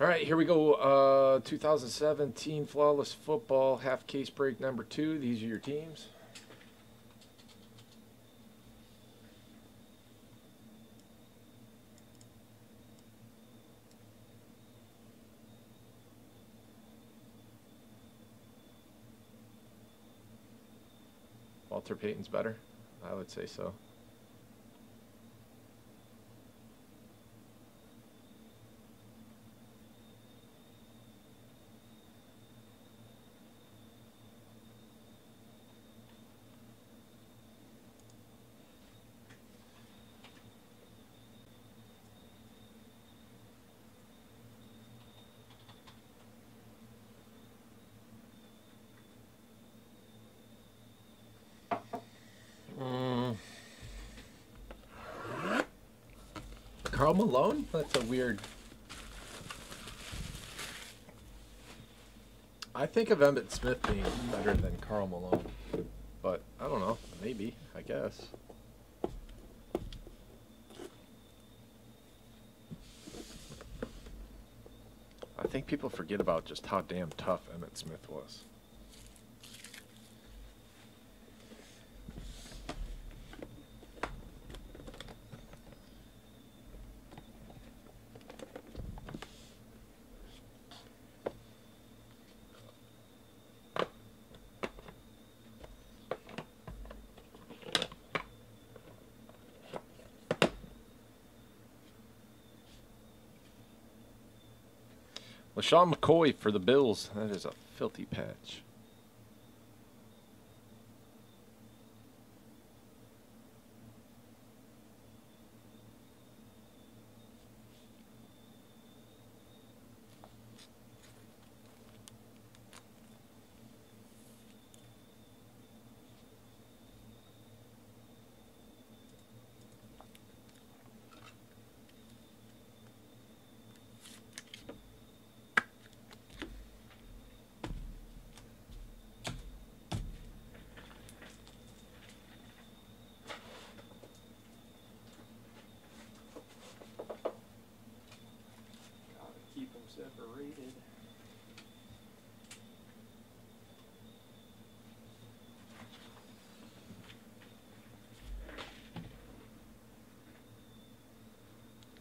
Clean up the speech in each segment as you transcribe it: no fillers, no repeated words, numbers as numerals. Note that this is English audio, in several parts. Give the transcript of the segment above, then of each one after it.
All right, here we go. 2017 Flawless Football half case break number 2. These are your teams. Walter Payton's better? I would say so. Carl Malone? That's a weird... I think of Emmett Smith being better than Carl Malone. But, I don't know. Maybe, I guess. I think people forget about just how damn tough Emmett Smith was. LeSean McCoy for the Bills. That is a filthy patch. Separated.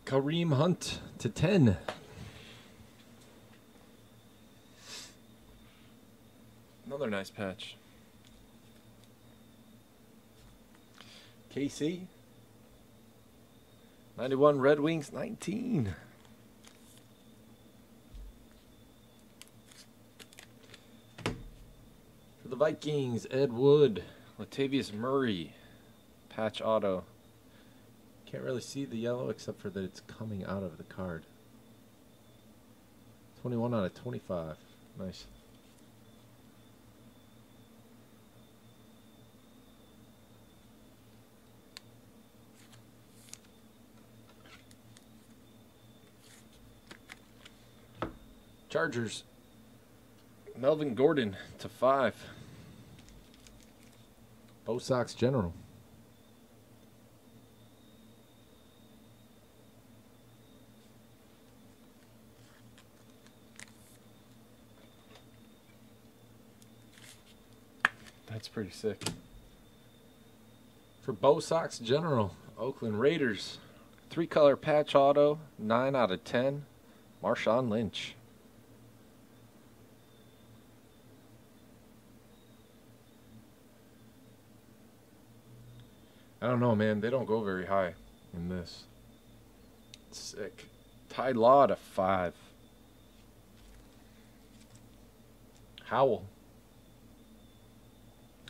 Kareem Hunt /10. Another nice patch. KC 91 Red Wings 19. The Vikings, Ed Wood, Latavius Murray, patch auto. Can't really see the yellow except for that it's coming out of the card. 21/25. Nice. Chargers, Melvin Gordon /5. Bo Sox General. That's pretty sick. For Bo Sox General, Oakland Raiders, 3-color patch auto, 9/10, Marshawn Lynch. I don't know, man. They don't go very high in this. It's sick. Ty Law /5. Howell.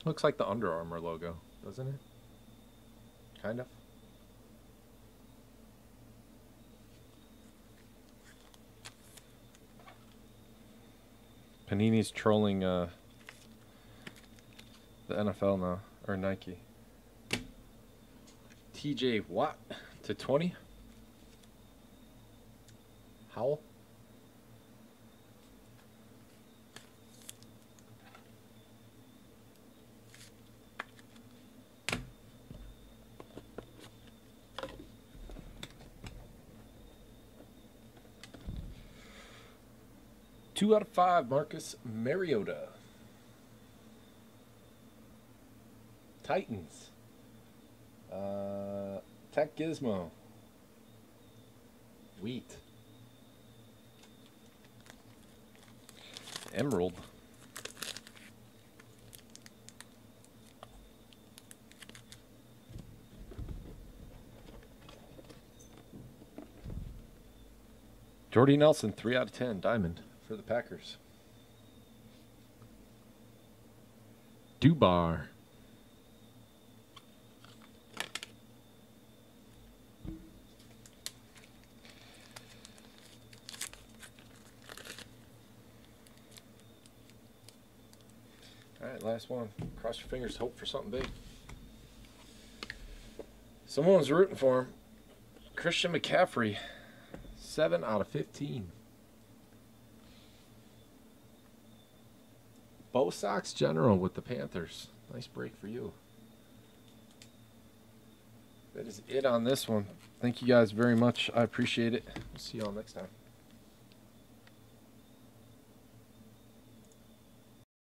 Looks like the Under Armour logo, doesn't it? Kind of. Panini's trolling the NFL now, or Nike. TJ Watt /20. Howell. 2/5, Marcus Mariota. Titans. Tech Gizmo. Wheat. Emerald. Jordy Nelson, 3/10, diamond for the Packers. Dubar. All right, last one. Cross your fingers, hope for something big. Someone's rooting for him. Christian McCaffrey. 7/15. Bo Sox General with the Panthers. Nice break for you. That is it on this one. Thank you guys very much. I appreciate it. We'll see y'all next time.